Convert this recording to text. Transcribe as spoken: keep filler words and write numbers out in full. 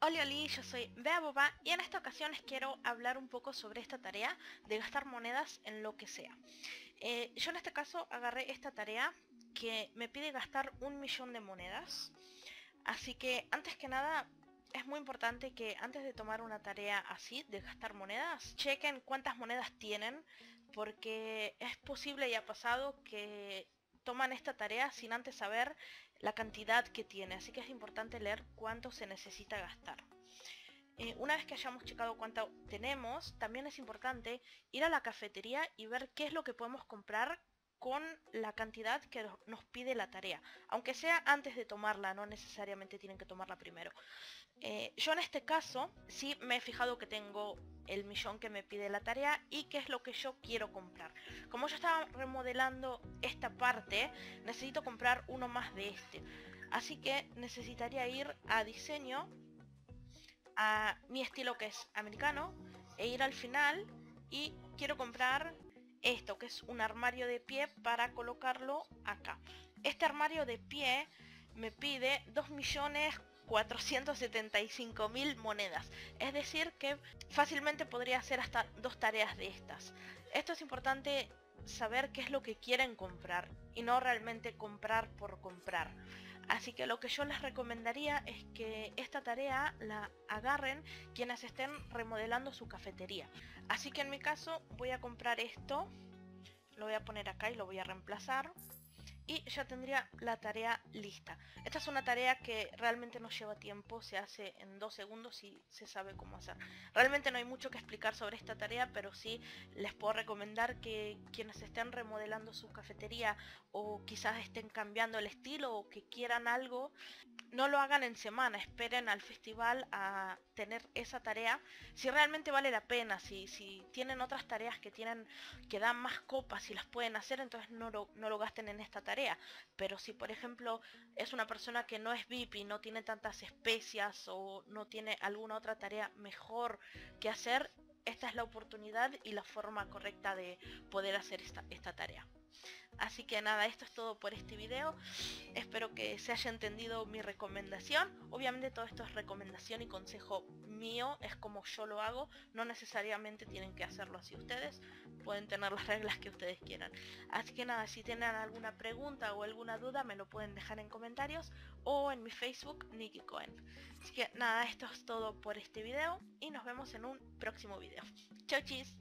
Hola, hola, yo soy Bea Boba y en esta ocasión les quiero hablar un poco sobre esta tarea de gastar monedas en lo que sea. Eh, yo en este caso agarré esta tarea que me pide gastar un millón de monedas. Así que antes que nada es muy importante que antes de tomar una tarea así de gastar monedas, chequen cuántas monedas tienen, porque es posible y ha pasado que toman esta tarea sin antes saber la cantidad que tiene, así que es importante leer cuánto se necesita gastar. Eh, una vez que hayamos checado cuánto tenemos, también es importante ir a la cafetería y ver qué es lo que podemos comprar con la cantidad que nos pide la tarea, aunque sea antes de tomarla, no necesariamente tienen que tomarla primero. Eh, yo en este caso sí me he fijado que tengo el millón que me pide la tarea y qué es lo que yo quiero comprar. Como yo estaba remodelando esta parte, necesito comprar uno más de este, así que necesitaría ir a diseño, a mi estilo que es americano, e ir al final y quiero comprar esto que es un armario de pie para colocarlo acá. Este armario de pie me pide dos millones cuatrocientos setenta y cinco mil monedas, es decir que fácilmente podría hacer hasta dos tareas de estas. Esto es importante, saber qué es lo que quieren comprar y no realmente comprar por comprar. Así que lo que yo les recomendaría es que esta tarea la agarren quienes estén remodelando su cafetería. Así que en mi caso voy a comprar esto, lo voy a poner acá y lo voy a reemplazar. Y ya tendría la tarea lista. Esta es una tarea que realmente no lleva tiempo, se hace en dos segundos y se sabe cómo hacer. Realmente no hay mucho que explicar sobre esta tarea, pero sí les puedo recomendar que quienes estén remodelando su cafetería o quizás estén cambiando el estilo o que quieran algo, no lo hagan en semana, esperen al festival a tener esa tarea. Si realmente vale la pena, si, si tienen otras tareas que, tienen, que dan más copas y las pueden hacer, entonces no lo, no lo gasten en esta tarea. Pero si por ejemplo es una persona que no es V I P y no tiene tantas especias o no tiene alguna otra tarea mejor que hacer, esta es la oportunidad y la forma correcta de poder hacer esta, esta tarea. Así que nada, esto es todo por este video. Espero que se haya entendido mi recomendación. Obviamente todo esto es recomendación y consejo mío, es como yo lo hago, no necesariamente tienen que hacerlo así ustedes, pueden tener las reglas que ustedes quieran. Así que nada, si tienen alguna pregunta o alguna duda me lo pueden dejar en comentarios o en mi Facebook, Nikki Cohen. Así que nada, esto es todo por este video y nos vemos en un próximo video. Chau chis.